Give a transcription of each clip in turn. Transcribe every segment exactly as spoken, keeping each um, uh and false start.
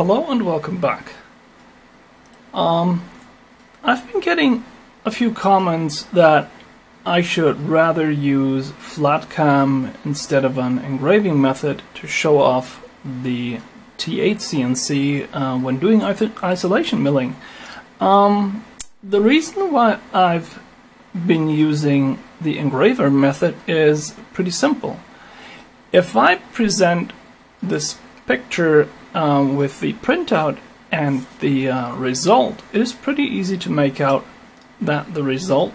Hello and welcome back. Um, I've been getting a few comments that I should rather use FlatCam instead of an engraving method to show off the T eight C N C uh, when doing isolation milling. Um, the reason why I've been using the engraver method is pretty simple. If I present this picture Um, with the printout and the uh, result, it is pretty easy to make out that the result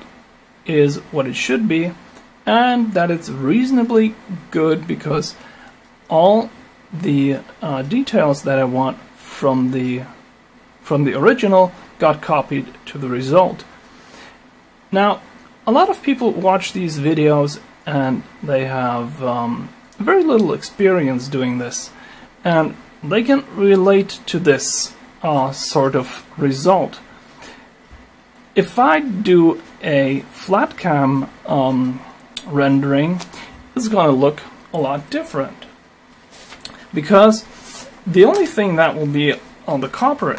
is what it should be and that it's reasonably good because all the uh, details that I want from the from the original got copied to the result. Now, a lot of people watch these videos and they have um, very little experience doing this, and they can relate to this uh, sort of result. If I do a flat cam um, rendering, it's going to look a lot different, because the only thing that will be on the copper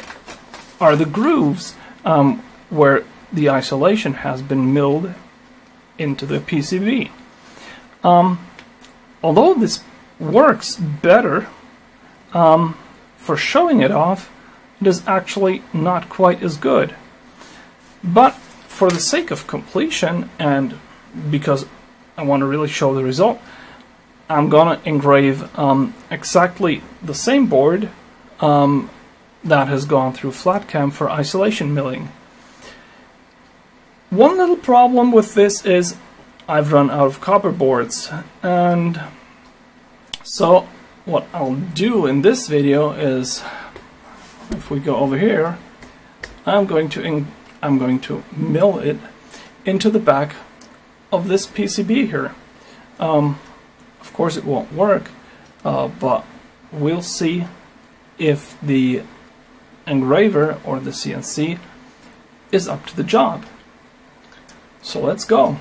are the grooves um, where the isolation has been milled into the P C B. Um, although this works better Um, for showing it off, it is actually not quite as good. But for the sake of completion, and because I want to really show the result, I'm gonna engrave um, exactly the same board um, that has gone through FlatCam for isolation milling. One little problem with this is I've run out of copper boards, and so what I'll do in this video is, if we go over here, I'm going to in, I'm going to mill it into the back of this P C B here. Um, of course, it won't work, uh, but we'll see if the engraver or the C N C is up to the job. So let's go.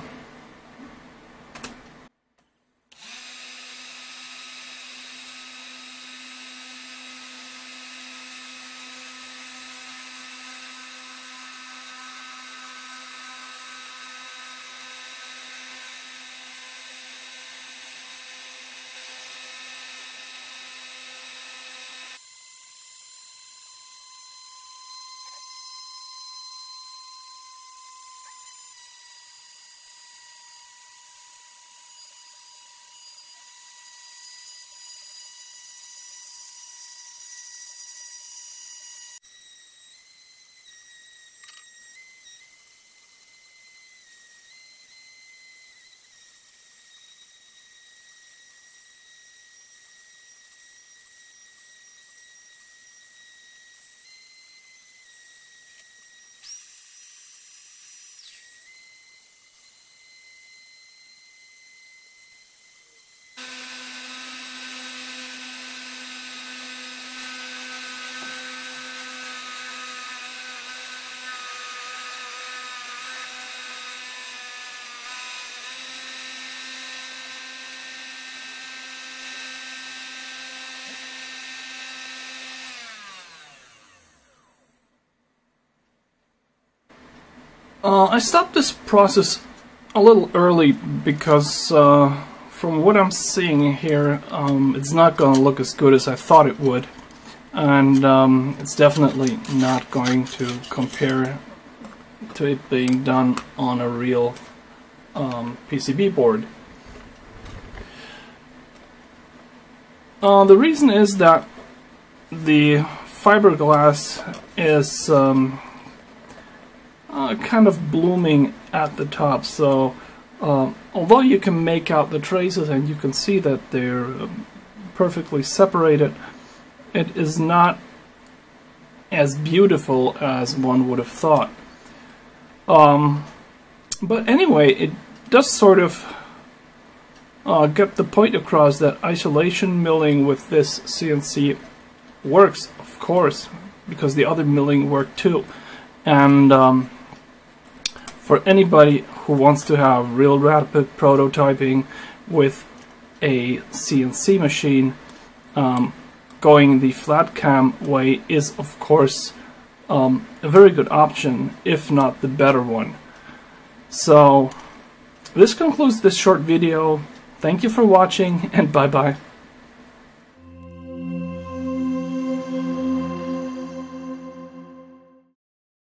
Uh, I stopped this process a little early because uh, from what I'm seeing here, um, it's not going to look as good as I thought it would, and um, it's definitely not going to compare to it being done on a real um, P C B board. Uh, the reason is that the fiberglass is um, Uh, kind of blooming at the top, so uh, although you can make out the traces and you can see that they're um, perfectly separated, it is not as beautiful as one would have thought. Um, but anyway, it does sort of uh, get the point across that isolation milling with this C N C works, of course, because the other milling worked too. And um, for anybody who wants to have real rapid prototyping with a C N C machine, um, going the flat cam way is of course um, a very good option, if not the better one. So this concludes this short video. Thank you for watching, and bye bye.